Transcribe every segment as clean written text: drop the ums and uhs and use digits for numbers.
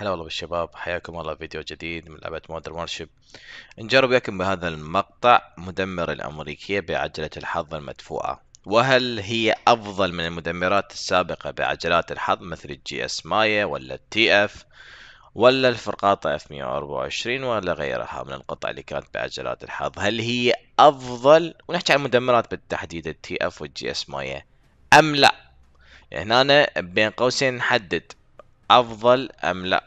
هلا والله بالشباب، حياكم الله فيديو جديد من لعبة مودر مارشيب. نجرب وياكم بهذا المقطع مدمر الأمريكية بعجلة الحظ المدفوعة، وهل هي أفضل من المدمرات السابقة بعجلات الحظ مثل الجي اس مايا ولا التي اف ولا الفرقاطة اف 124 ولا غيرها من القطع اللي كانت بعجلات الحظ؟ هل هي أفضل، ونحكي عن المدمرات بالتحديد التي اف والجي اس مايا، أم لا؟ هنا أنا بين قوسين نحدد أفضل أم لا،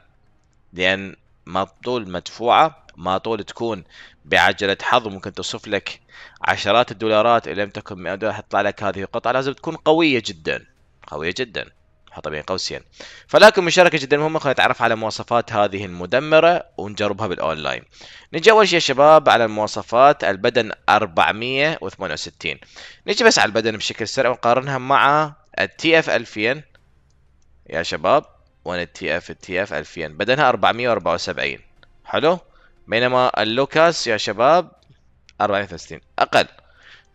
لأن ما طول مدفوعة ما طول تكون بعجلة حظ ممكن تصف لك عشرات الدولارات إن لم تكن مئة دولار حتطلع لك هذه القطعة، لازم تكون قوية جدا قوية جدا، حطها بين قوسين. فلكم مشاركة جدا مهمة، خلينا نتعرف على مواصفات هذه المدمرة ونجربها بالأونلاين. نجي أول شيء يا شباب على المواصفات، البدن 468. نجي بس على البدن بشكل سريع ونقارنها مع التي اف 2000 يا شباب، وان التي اف 2000 بدنها 474 حلو، بينما اللوكاس يا شباب 463 اقل.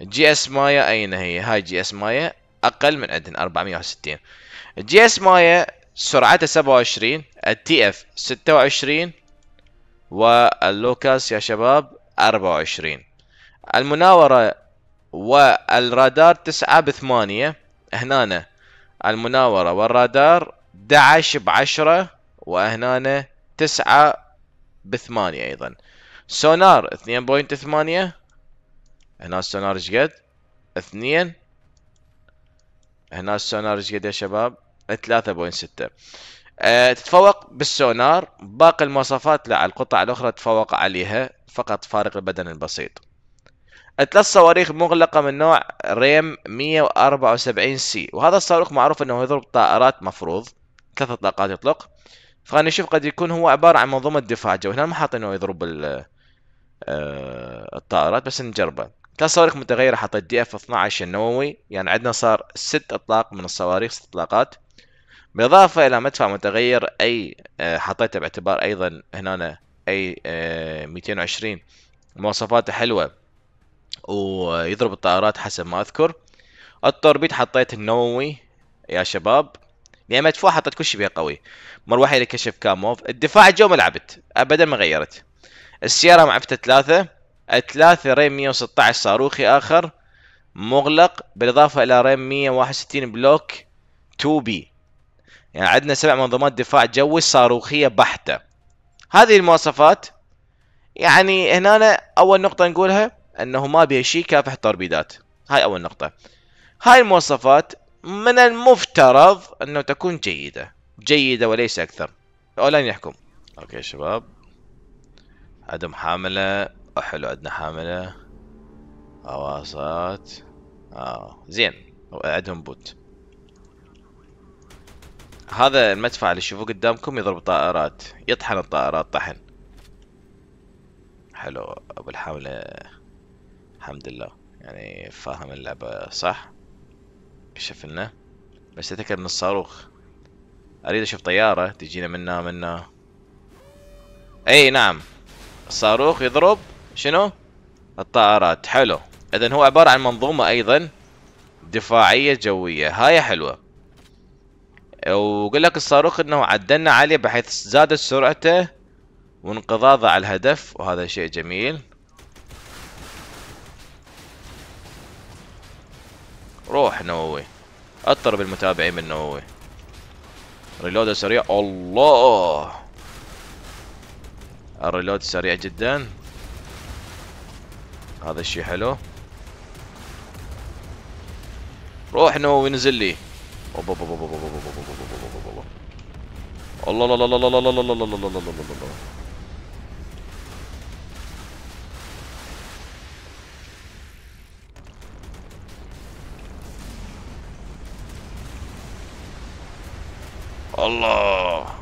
الجي اس مايا اين هي؟ هاي جي اس مايا اقل من عندهن 460. الجي اس مايا سرعتها 27، التي اف 26، واللوكاس يا شباب 24. المناورة والرادار 9 ب8، هنا المناورة والرادار 11 ب10، وهنا 9 ب8 ايضا. سونار 2.8، هنا السونار ايش قد؟ 2. هنا السونار ايش قد يا شباب؟ 3.6. تتفوق بالسونار، باقي المواصفات لا، القطع الاخرى تفوق عليها فقط فارق البدن البسيط. 3 صواريخ مغلقة من نوع ريم 174 سي، وهذا الصاروخ معروف انه يضرب طائرات، مفروض 3 اطلاقات يطلق، فخلينا نشوف قد يكون هو عبارة عن منظومة دفاع جوي. هنا ما حاطين انه يضرب الطائرات، بس نجربه. 3 صواريخ متغيرة، حطيت دي اف 12 النووي، يعني عندنا صار 6 اطلاق من الصواريخ، 6 اطلاقات، بالاضافة الى مدفع متغير اي حطيته باعتبار ايضا هنا اي 220 مواصفاته حلوة ويضرب الطائرات حسب ما اذكر. التوربيد حطيت النووي يا شباب، يعني مدفوع حطيت كل شيء بها قوي. مروحي لكشف كاموف. الدفاع الجو ما لعبت ابدا، ما غيرت. السيارة معفتها 3 ريم 116 صاروخي اخر مغلق، بالاضافة الى ريم 161 بلوك تو بي، يعني عندنا 7 منظومات دفاع جوي صاروخية بحتة. هذه المواصفات يعني هنا أنا اول نقطة نقولها انه ما بها شيء كافح توربيدات، هاي اول نقطة. هاي المواصفات من المفترض انه تكون جيدة وليس اكثر. الاونلاين يحكم. اوكي يا شباب، عدم حاملة، حلو عندنا حاملة، اواصات زين، وعندهم بوت. هذا المدفع اللي تشوفوه قدامكم يضرب طائرات، يطحن الطائرات طحن. حلو ابو الحاملة، الحمد لله يعني فاهم اللعبة صح، كشف لنا. بس اتذكر من الصاروخ، اريد اشوف طيارة تجينا منا اي نعم. الصاروخ يضرب شنو؟ الطائرات. حلو، اذا هو عبارة عن منظومة ايضا دفاعية جوية، هاي حلوة. وقل لك الصاروخ انه عدلنا عليه بحيث زادت سرعته وانقضاضه على الهدف، وهذا شيء جميل. روح نووي، اطر بالمتابعين بالنووي. ريلود سريع، الله الريلود سريع جدا، هذا الشيء حلو. روح نووي نزل لي، الله الله الله الله الله الله الله. الله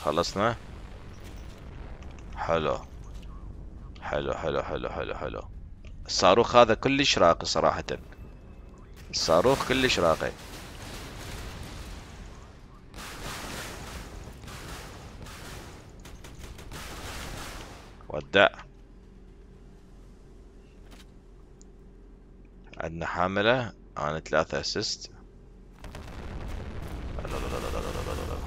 خلصنا. حلو حلو حلو حلو حلو حلو. الصاروخ هذا كلش راقي صراحة، الصاروخ كلش راقي. ودع عندنا حاملة، انا 3 اسيست. لا لا لا لا لا لا.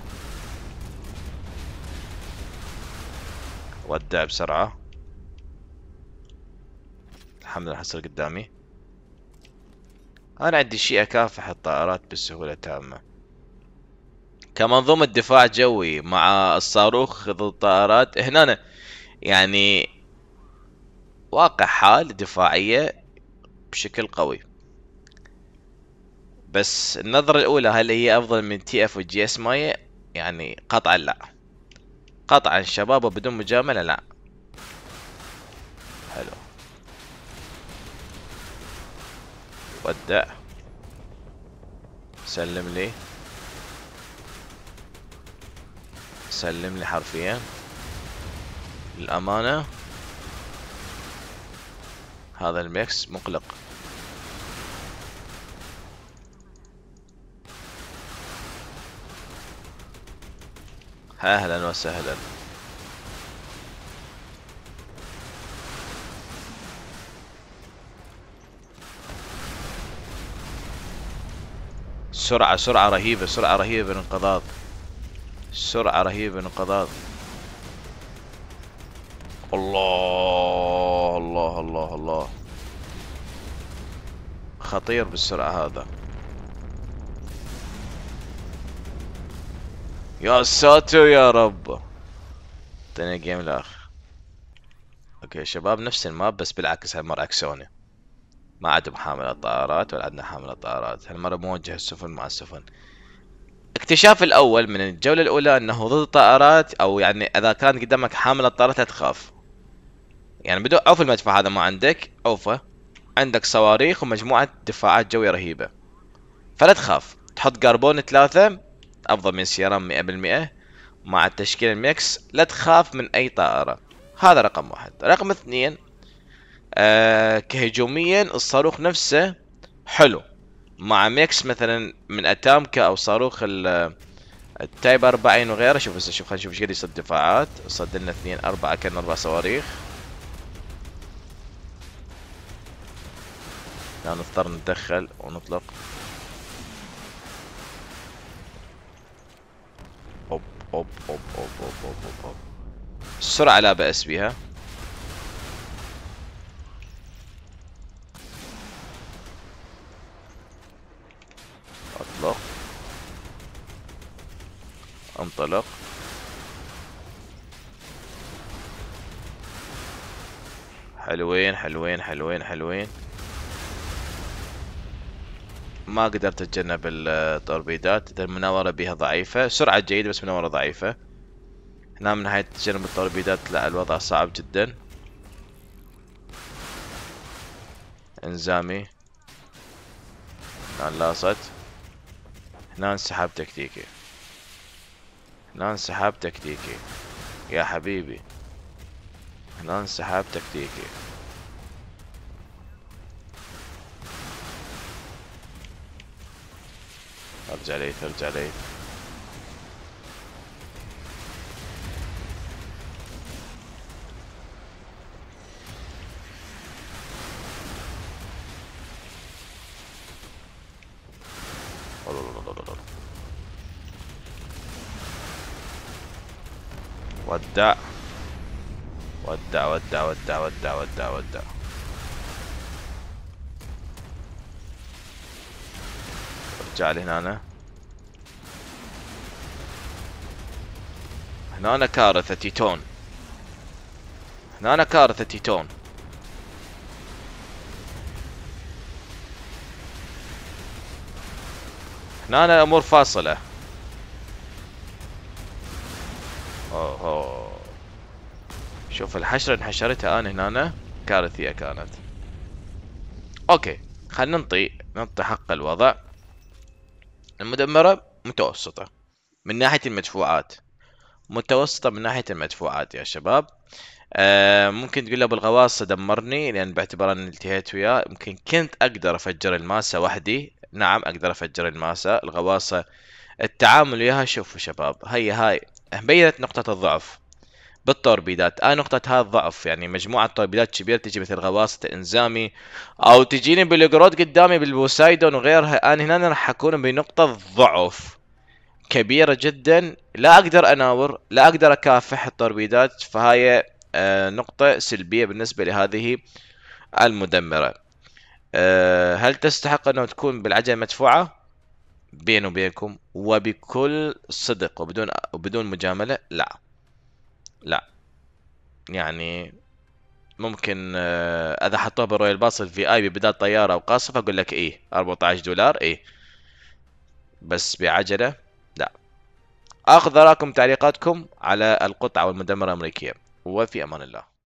ودع بسرعة. الحمد لله حصل قدامي. انا عندي شيء اكافح الطائرات بسهولة تامة. كمنظومة دفاع جوي مع الصاروخ ضد الطائرات هنا يعني واقع حال دفاعية بشكل قوي. بس النظرة الأولى هل هي أفضل من تي اف والجي اس مايا؟ يعني قطعا لا، قطعا شباب وبدون مجاملة لا. حلو ودع سلم لي سلم لي حرفيا للأمانة. هذا الميكس مقلق. اهلا وسهلا. سرعة سرعة رهيبة، سرعة رهيبة بالانقضاض، سرعة رهيبة بالانقضاض. الله الله الله الله، خطير بالسرعة هذا. يا ساتر يا رب، اعطينا جيم الاخر. اوكي شباب نفس الماب بس بالعكس هالمرة اكسوني. ما عندهم حاملات طائرات ولا عندنا حاملات طائرات، هالمرة موجه السفن مع السفن. اكتشاف الاول من الجولة الاولى انه ضد الطائرات، او يعني اذا كان قدامك حاملة طائرات لا تخاف. يعني بدون اوف المدفع هذا ما عندك اوفه، عندك صواريخ ومجموعة دفاعات جوية رهيبة. فلا تخاف، تحط كربون 3 افضل من سيرام 100% مع التشكيل الميكس، لا تخاف من اي طائرة. هذا رقم 1. رقم 2 كهجوميا الصاروخ نفسه حلو مع ميكس مثلا من أتامكا او صاروخ التايب 40 وغيره. شوف هسه، شوف خلينا نشوف ايش قد يصد دفاعات. صد لنا 2 4 كان 4 صواريخ. لا نضطر نتدخل ونطلق. أوب أوب أوب أوب أوب أوب أوب. السرعة لا بأس بها. أطلق انطلق. حلوين حلوين حلوين حلوين. ما قدرت اتجنب التوربيدات، المناورة بها ضعيفة، سرعة جيدة بس مناورة ضعيفة. هنا من ناحية تجنب التوربيدات لا الوضع صعب جدا. انزامي، هنا لاصت، هنا انسحاب تكتيكي، هنا انسحاب تكتيكي يا حبيبي، هنا انسحاب تكتيكي. ارجع لي ارجع لي. ودع ودع ودع ودع ودع ودع ودع. ارجع لهنا. هنا كارثة تيتون، هنا كارثة تيتون. هنا الأمور فاصلة. أوه شوف الحشرة انحشرتها أنا هنا، كارثية كانت. أوكي خلينا ننطي حق الوضع. المدمرة متوسطة من ناحية المدفوعات، متوسطة من ناحية المدفوعات يا شباب. ممكن تقول له بالغواصة دمرني، لأن باعتبار أن التهيت وياه. يمكن كنت أقدر أفجر الماسة وحدي، نعم أقدر أفجر الماسة. الغواصة التعامل وياها، شوفوا شباب هي بينت نقطة الضعف، بالتوربيدات. نقطة هذا ضعف، يعني مجموعة توربيدات كبيرة تجي مثل غواصة الانزامي او تجيني بالجرود قدامي بالبوسايدون وغيرها. هنا راح اكون بنقطة ضعف كبيرة جدا، لا اقدر اناور، لا اقدر اكافح التوربيدات، فهاي نقطة سلبية بالنسبة لهذه المدمرة. هل تستحق انه تكون بالعجلة مدفوعة؟ بيني وبينكم وبكل صدق وبدون مجاملة، لا يعني ممكن اذا حطوها بالرويال باص الفي اي ببدال طيارة او قاصفة اقول لك ايه $14 ايه، بس بعجلة لا. اخذ رايكم تعليقاتكم على القطعة والمدمرة الامريكية، وفي امان الله.